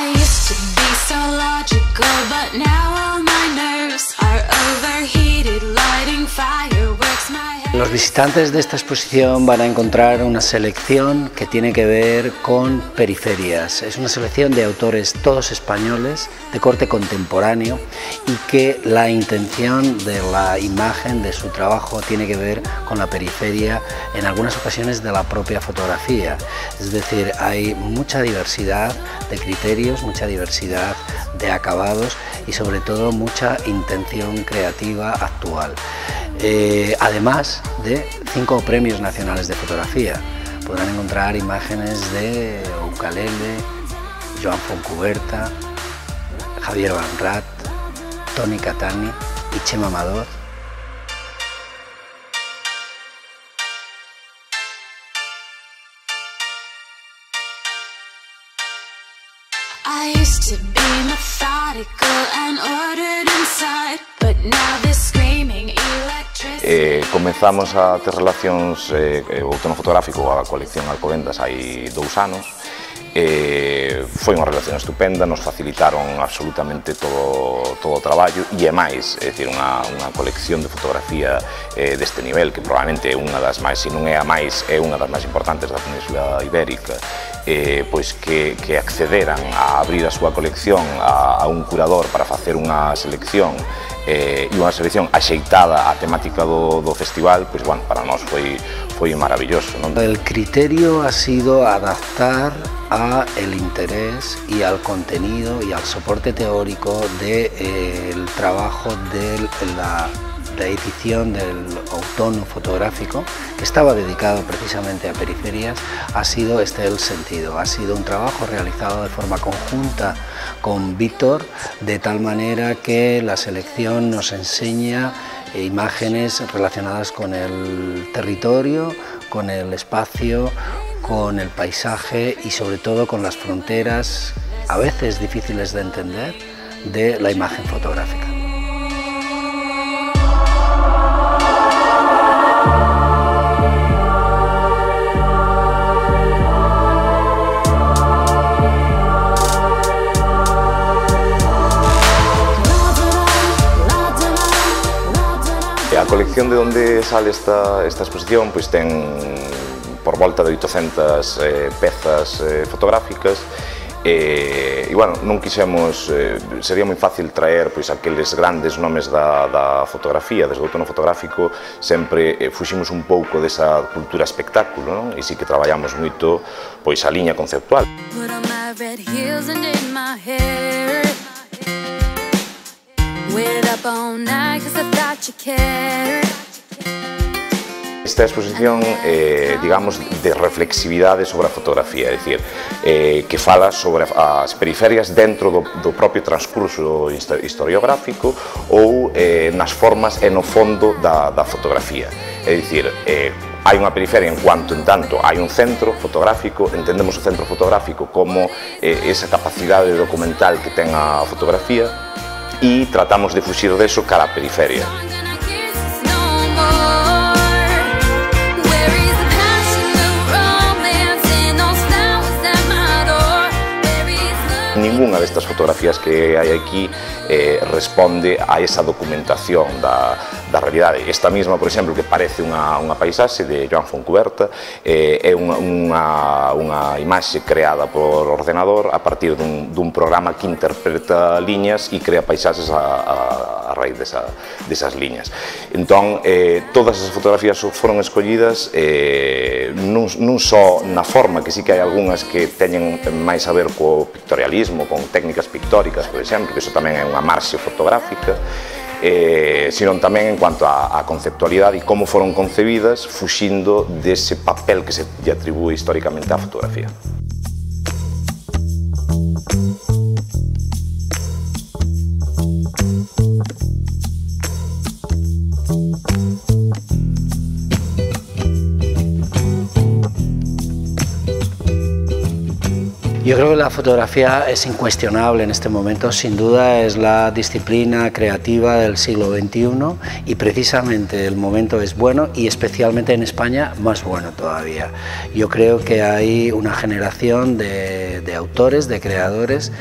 I used to be so logical, but now all my nerves are overheated, lighting fireworks my head. Los visitantes de esta exposición van a encontrar una selección que tiene que ver con periferias. Es una selección de autores todos españoles, de corte contemporáneo, y que la intención de la imagen de su trabajo tiene que ver con la periferia, en algunas ocasiones de la propia fotografía. Es decir, hay mucha diversidad de criterios, mucha diversidad de acabados y sobre todo mucha intención creativa actual. Además de 5 premios nacionales de fotografía. Podrán encontrar imágenes de Ouka Leele, Joan Fontcuberta, Javier Vallhonrat, Toni Catany y Chema Madoz. I used to be methodical and ordered inside, but now this screaming electricity. Comezamos a ter relacións o Outono Fotográfico, a colección Alcobendas, hai 2 anos. Foi unha relación estupenda, nos facilitaron absolutamente todo o traballo e é máis, é dicir, unha colección de fotografía deste nivel que probablemente é unha das máis, se non é a máis, é unha das máis importantes da Península Ibérica, pois que accederan a abrir a súa colección a un curador para facer unha selección e unha selección axeitada á temática do festival, pois, bueno, para nós foi maravilloso, ¿no? El criterio ha sido adaptar al interés y al contenido y al soporte teórico del trabajo de la edición del Outono Fotográfico, que estaba dedicado precisamente a periferias. Ha sido este el sentido, ha sido un trabajo realizado de forma conjunta con Víctor, de tal manera que la selección nos enseña imágenes relacionadas con el territorio, con el espacio, con el paisaje y sobre todo con las fronteras, a veces difíciles de entender, de la imagen fotográfica. A colección de onde sale esta exposición, pois, ten por volta de 800 pezas fotográficas. E, bueno, non quixemos, sería moi fácil traer, pois, aqueles grandes nomes da fotografía, desde o Outono Fotográfico, sempre fuximos un pouco desa cultura espectáculo, non? E si que traballamos moito, pois, a liña conceptual. Esta exposición, digamos, de reflexividade sobre a fotografía, é dicir, que fala sobre as periferias dentro do propio transcurso historiográfico ou nas formas e no fondo da fotografía. É dicir, hai unha periferia en cuanto en tanto hai un centro fotográfico, entendemos o centro fotográfico como esa capacidade documental que ten a fotografía, e tratamos de fuxir deso cara a periferia. Ninguna destas fotografías que hai aquí responde a esa documentación da realidade. Esta mesma, por exemplo, que parece unha paisaxe de Joan Fontcuberta, é unha imaxe creada por ordenador a partir dun programa que interpreta liñas e crea paisaxes a raíz desas liñas. Entón, todas as fotografías foron escollidas non só na forma, que sí que hai algunhas que teñen máis a ver co pictorialismo, con técnicas pictóricas, por exemplo, que iso tamén é unha marxe fotográfica, sino tamén en cuanto á conceptualidade e como foron concebidas, fuxindo dese papel que se lle atribúe históricamente á fotografía. E Yo creo que la fotografía es incuestionable en este momento, sin duda es la disciplina creativa del siglo XXI y precisamente el momento es bueno y especialmente en España más bueno todavía. Yo creo que hay una generación de autores, de creadores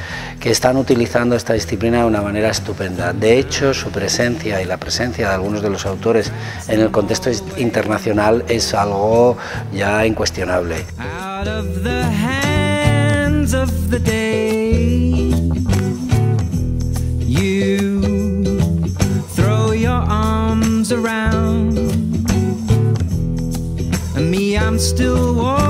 que están utilizando esta disciplina de una manera estupenda. De hecho, su presencia y la presencia de algunos de los autores en el contexto internacional es algo ya incuestionable. Of the day you throw your arms around and me, I'm still warm.